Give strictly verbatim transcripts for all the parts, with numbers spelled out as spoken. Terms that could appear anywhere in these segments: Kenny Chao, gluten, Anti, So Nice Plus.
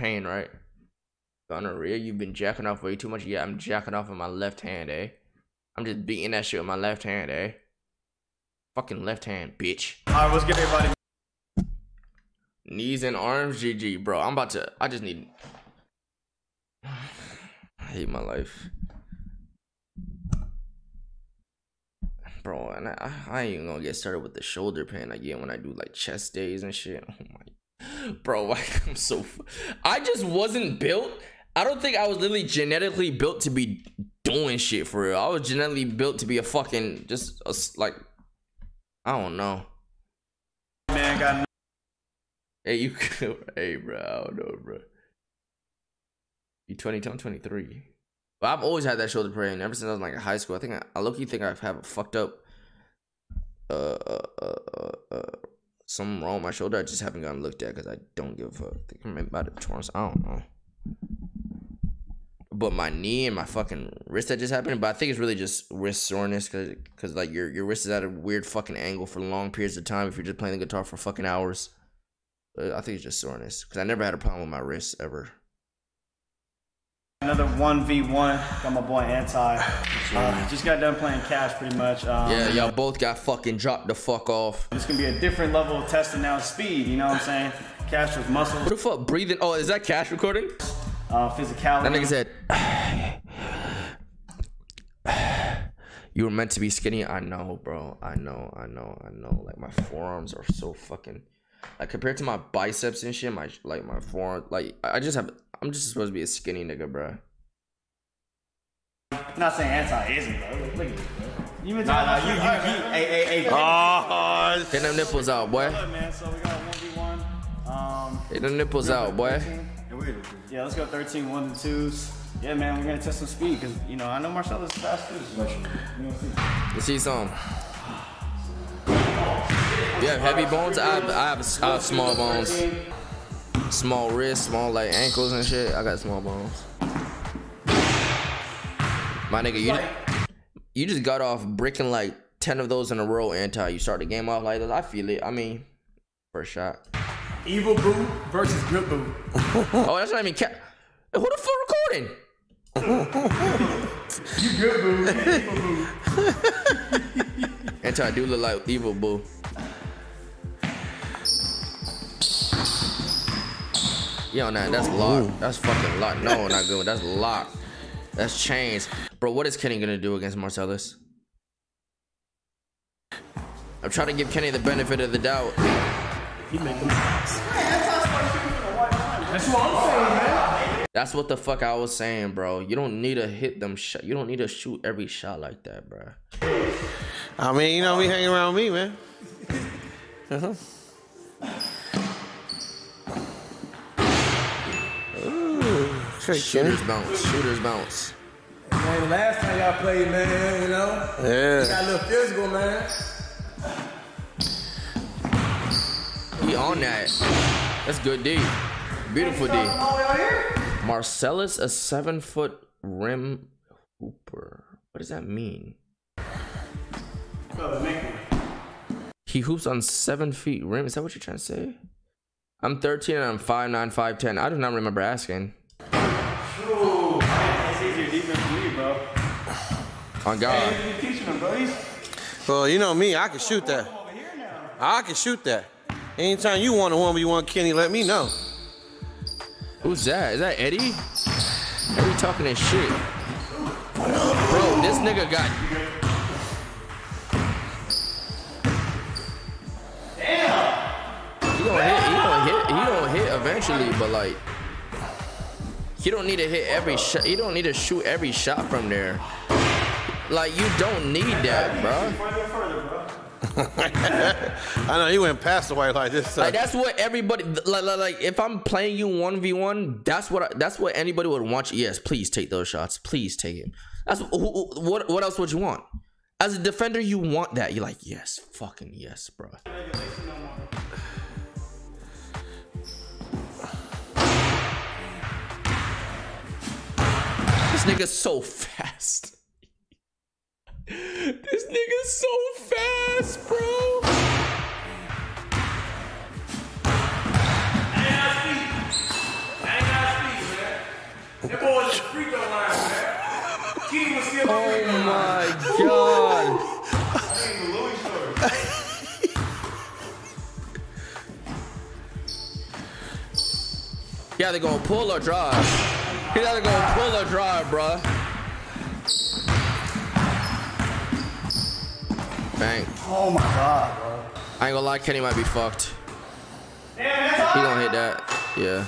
pain, right? Gonorrhea, you've been jacking off way too much. Yeah, I'm jacking off with my left hand, eh? I'm just beating that shit with my left hand, eh? Fucking left hand, bitch. Alright, what's good, everybody? Knees and arms, G G, bro. I'm about to... I just need... I hate my life. Bro, and I, I ain't even gonna get started with the shoulder pain I get when I do, like, chest days and shit. Oh, my... Bro, like, I'm so... I just wasn't built... I don't think I was literally genetically built to be doing shit, for real. I was genetically built to be a fucking... Just, a, like... I don't know. Man, got... Hey, you, hey, bro, I don't know, bro. You twenty-two, I'm twenty-three. But I've always had that shoulder pain ever since I was like in high school. I think I, I look, you think I have a fucked up, uh, uh, uh, uh, something wrong with my shoulder. I just haven't gotten looked at because I don't give a fuck. I think I'm about to torn, I don't know. But my knee and my fucking wrist that just happened. But I think it's really just wrist soreness because, because like your your wrist is at a weird fucking angle for long periods of time if you're just playing the guitar for fucking hours. I think it's just soreness because I never had a problem with my wrists ever. Another one v one. Got my boy Anti. Uh, just got done playing cash pretty much. Um, yeah, y'all both got fucking dropped the fuck off. It's gonna be a different level of testing out speed. You know what I'm saying? Cash with muscles. What the fuck? Breathing. Oh, is that cash recording? Uh, physicality. That nigga said, "You were meant to be skinny." I know, bro. I know. I know. I know. Like my forearms are so fucking. Like compared to my biceps and shit, my like my forearm, like I just have, I'm just supposed to be a skinny nigga, bro. I'm not saying Anti isn't, bro. Look, look at this, bro. You been nah, nah, you, you, you, hey, hey, hey. Ah, oh, get them nipples out, boy. Look, man, so we got a one v one. Um, get them nipples out, boy. Yeah, let's go thirteen one and twos. Yeah, man, we're gonna test some speed because you know I know Marcelo's fast too. So, you know, let's see some. Yeah, heavy bones. I have, I have, I have small bones. Small wrists, small like ankles and shit. I got small bones. My nigga, you you just got off bricking like ten of those in a row, Anti. You start the game off like that. I feel it. I mean, first shot. Evil Boo versus Grip Boo. Oh, that's not even ca- Who the fuck recording? You Grip Boo, Evil Boo. Anti do look like Evil Boo. Yo, nah, that's locked. That's fucking locked. No, not good. That's locked. That's chains. Bro, what is Kenny gonna do against Marcellus? I'm trying to give Kenny the benefit of the doubt. He made them. That's what I'm saying, man. That's what the fuck I was saying, bro. You don't need to hit them shot. You don't need to shoot every shot like that, bro. I mean, you know, we hang around me, man. Uh-huh. Shooters bounce, shooters bounce. Man, last time y'all played, man, you know? Yeah. You got a little physical, man. He on that. That's good D. Beautiful D. Marcellus, a seven foot rim hooper. What does that mean? He hoops on seven feet rim. Is that what you're trying to say? I'm thirteen and I'm five nine, five ten. I do not remember asking. Ooh, that's easier defense than you, bro. On God. Hey, you teaching him, buddies? Well, you know me, I can shoot that. I can shoot that. Anytime you want a one v one, Kenny, let me know. Who's that? Is that Eddie? Eddie talking that shit. Bro, this nigga got. Damn. He gonna hit. He gonna hit. He gonna hit eventually, but like. You don't need to hit every shot. You don't need to shoot every shot from there. Like you don't need that, bro. I know you went past the white like this. So. Like that's what everybody. Like, like, like if I'm playing you one v one, that's what. I, that's what anybody would want. Yes, please take those shots. Please take it. That's who, who, what. What else would you want? As a defender, you want that. You're like, yes, fucking yes, bro. This nigga's so fast. This nigga's so fast, bro. I ain't got speed. I ain't got That boy was a free throw line, man. Key was still oh free throw line. Oh my God. I mean, the Louis story. Yeah, they're gonna pull or drive. He's either gonna pull or drive, bruh. Bang. Oh my God, bro. I ain't gonna lie, Kenny might be fucked. He gonna hit that. Yeah.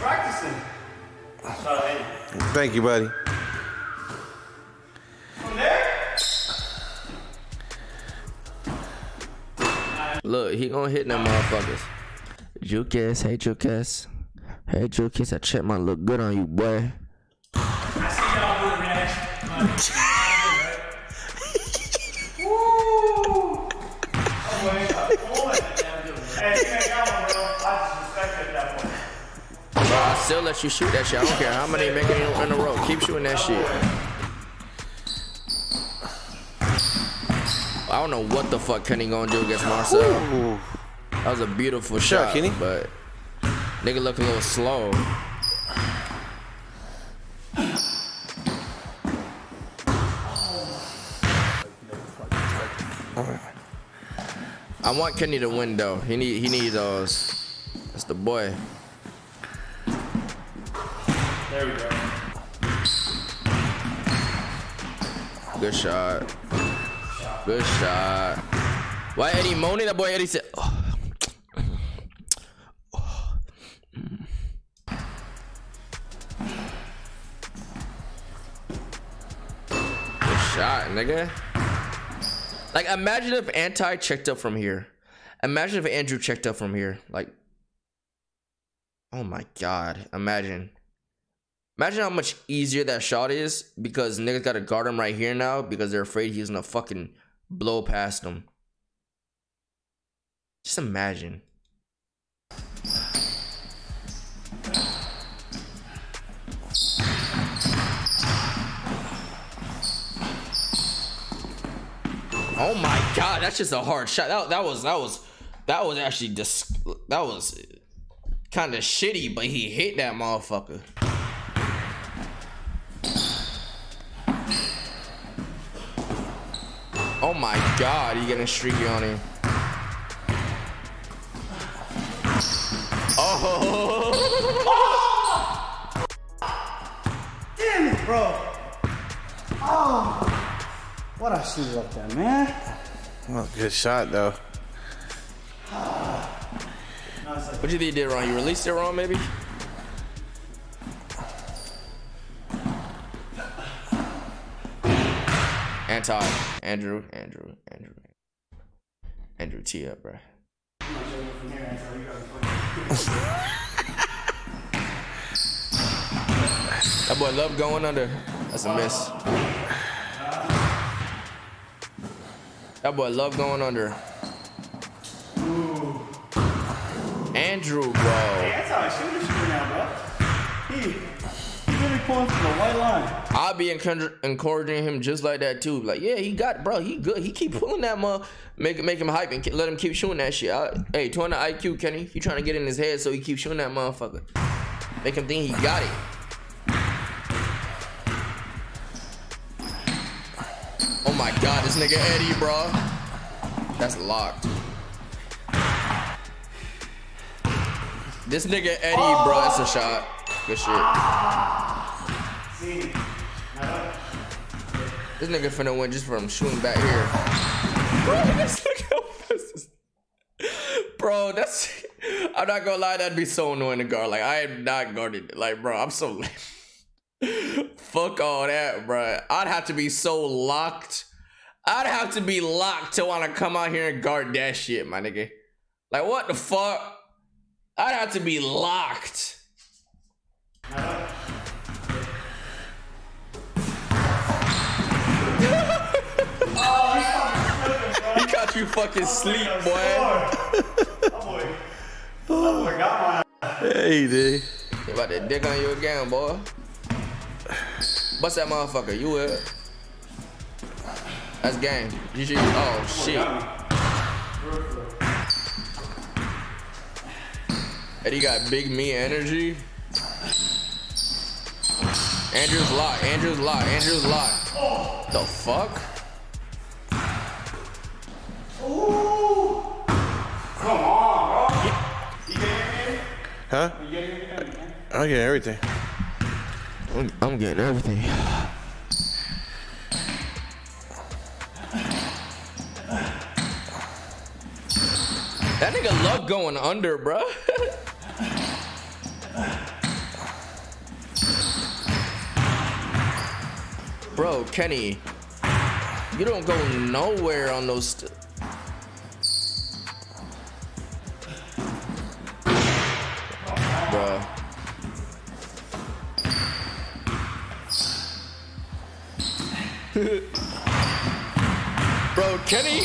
Practicing. Thank you, buddy. From there? Look, he gonna hit them motherfuckers. Jukas, hey Jukas. Hey Jukas, I checked my look good on you, boy. I see y'all moving ass. Woo! Oh, boy, I'm pulling that damn dude. Hey, you ain't got one, bro. I just respect it that point. Bro, I still let you shoot that shit. I don't care how many you making in a row. Keep shooting that shit. I don't know what the fuck Kenny gonna do against Marcel. Ooh. That was a beautiful shot, shot Kenny. But nigga look a little slow. I want Kenny to win though. He need he needs those. That's the boy. There we go. Good shot. Good shot. Why Eddie moaning? That boy Eddie said. Oh. Oh. Mm. Good shot, nigga. Like, imagine if Anti checked up from here. Imagine if Andrew checked up from here. Like, oh my God. Imagine. Imagine how much easier that shot is because niggas gotta guard him right here now because they're afraid he's gonna fucking blow past him. Just imagine. Oh my God, that's just a hard shot. That, that was that was that was actually dis that was kind of shitty, but he hit that motherfucker. Oh my God, you getting streaky on him. Oh. Oh! Damn it, bro. Oh. What I shoot like that, man. Well, good shot, though. What do you think you did wrong? You released it wrong, maybe? Anti, Andrew, Andrew, Andrew, Andrew, tee up, bro. That boy love going under. That's a miss. That boy love going under. Andrew, bro. Hey, I'll be encouraging him just like that too. Like, yeah, he got, bro, he good. He keep pulling that mug, make make him hype and let him keep shooting that shit. I, hey, turn the I Q, Kenny. He trying to get in his head, so he keeps shooting that motherfucker. Make him think he got it. Oh my God, this nigga Eddie, bro. That's locked. This nigga Eddie, oh. Bro, that's a shot. Good shit. Ah. This nigga finna win just from shooting back here. Bro, this nigga, bro, that's. I'm not gonna lie, that'd be so annoying to guard. Like, I am not guarded. Like, bro, I'm so. Fuck all that, bro. I'd have to be so locked. I'd have to be locked to wanna come out here and guard that shit, my nigga. Like, what the fuck? I'd have to be locked. He caught you fucking sleep, boy. Oh boy. Oh boy, got my. Hey, dude. They about to dick on you again, boy. Bust that motherfucker. You will. That's game. You should. Oh shit. Eddie got big me energy. Andrew's locked, Andrew's locked, Andrew's locked. Oh. The fuck? Ooh. Come on, bro. Yeah. You getting everything? Huh? You getting everything? I'm getting everything. I'm, I'm getting everything. That nigga love going under, bro. Bro, Kenny, you don't go nowhere on those. St Bro. Bro, Kenny,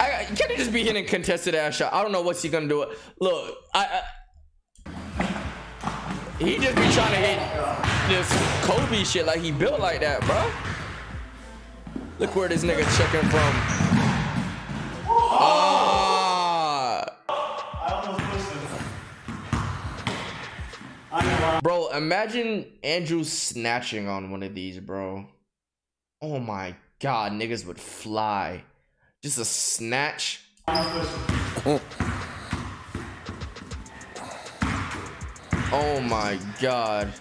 I, Kenny just be hitting contested ass shot. I don't know what's he gonna do. Look, I, I he just be trying to hit this Kobe shit like he built like that, bro. Look where this nigga checking from. Ah. Bro, imagine Andrew snatching on one of these, bro. Oh my god, niggas would fly. Just a snatch. Oh, oh my god.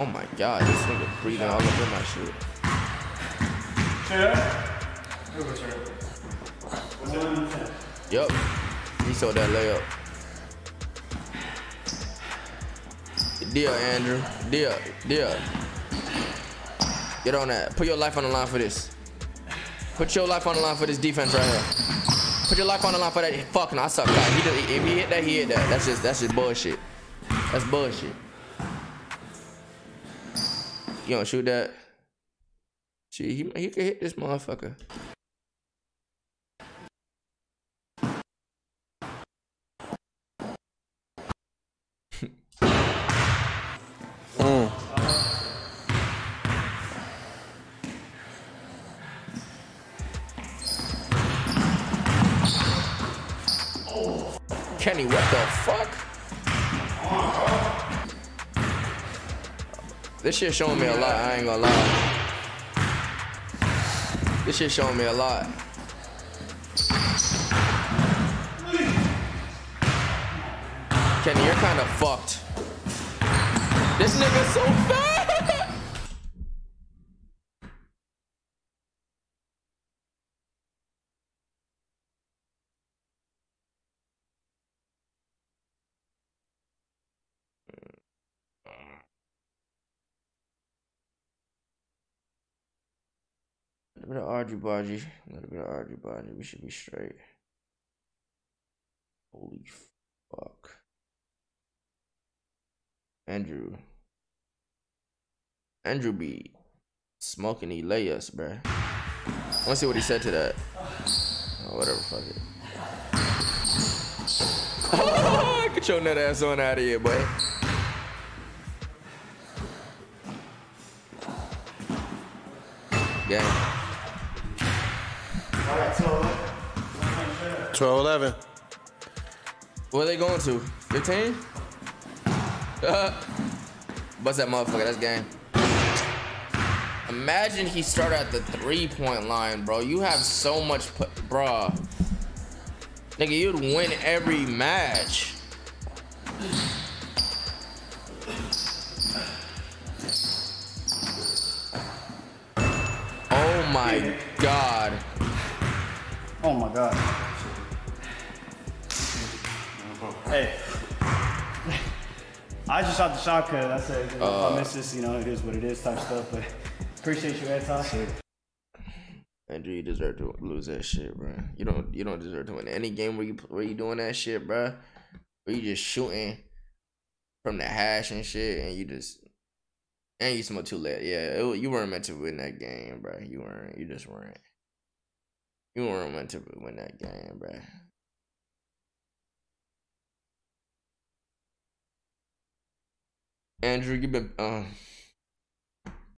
Oh my god, this nigga breathing all over my shit. Yeah. Yup. He saw that layup. Deal, Andrew. Deal. Deal. Get on that. Put your life on the line for this. Put your life on the line for this defense right here. Put your life on the line for that. Fuck no, I suck. God, he just, if he hit that, he hit that. That's just that's just bullshit. That's bullshit. You don't shoot that. Shit, he, he can hit this motherfucker. mm. Oh. Kenny, what the fuck? Oh. This shit showing me a lot, I ain't gonna lie. This shit showing me a lot. Kenny, you're kinda fucked. This nigga's so fat! A little bit of Audrey Bodgy, a little bit of Audrey Bodgy. We should be straight. Holy fuck. Andrew. Andrew be smoking these layups, bruh. I wanna see what he said to that. Oh, whatever, fuck it. Oh, get your nut ass on out of here, boy. Gang. twelve eleven. Where are they going to? fifteen? Uh, bust that motherfucker, that's game. Imagine he started at the three-point line, bro. You have so much, bro. Nigga, you'd win every match. Oh my god. Oh my god. Hey. I just shot the shot cut. I said, you know, uh, if I miss this, you know, it is what it is type stuff, but appreciate you, Anti. Andrew, you deserve to lose that shit, bro. You don't you don't deserve to win any game where you where you doing that shit, bro. Where you just shooting from the hash and shit, and you just and you smoked too late. Yeah, it, you weren't meant to win that game, bro. You weren't. You just weren't. You weren't meant to win that game, bro. Andrew, you've been um